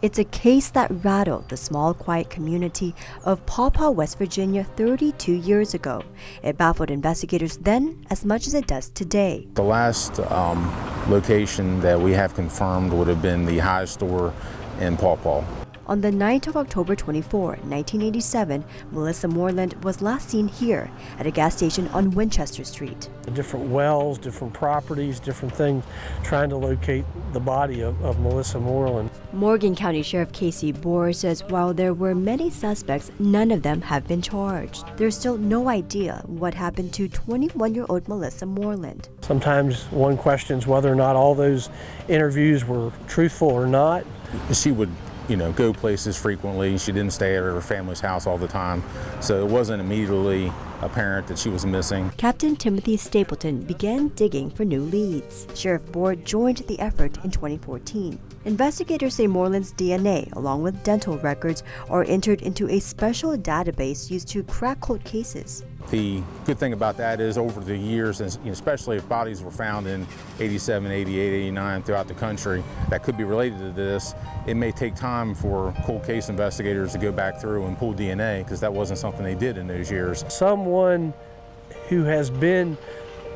It's a case that rattled the small, quiet community of Paw Paw, West Virginia 32 years ago. It baffled investigators then as much as it does today. The last location that we have confirmed would have been the High's store in Paw Paw. On the night of October 24, 1987, Melissa Moreland was last seen here at a gas station on Winchester Street. Different wells, different properties, different things, trying to locate the body of Melissa Moreland. Morgan County Sheriff Casey Bohr says while there were many suspects, none of them have been charged. There's still no idea what happened to 21-year-old Melissa Moreland. Sometimes one questions whether or not all those interviews were truthful or not. She would, you know, go places frequently. She didn't stay at her family's house all the time, so it wasn't immediately apparent that she was missing. Captain Timothy Stapleton began digging for new leads. Sheriff Bohr joined the effort in 2014. Investigators say Moreland's DNA, along with dental records, are entered into a special database used to crack cold cases. The good thing about that is over the years, and especially if bodies were found in 87, 88, 89 throughout the country that could be related to this, it may take time for cold case investigators to go back through and pull DNA, because that wasn't something they did in those years. Someone who has been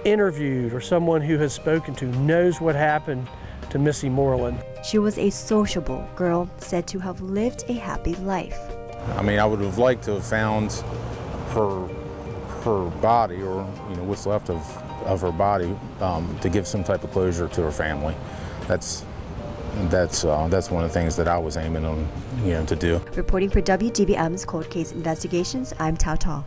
interviewed or someone who has spoken to knows what happened to Missy Moreland. She was a sociable girl said to have lived a happy life. I mean, I would have liked to have found her body, or what's left of her body, to give some type of closure to her family. That's one of the things that I was aiming on, to do. Reporting for WGVM's Cold Case Investigations, I'm Tao Ta.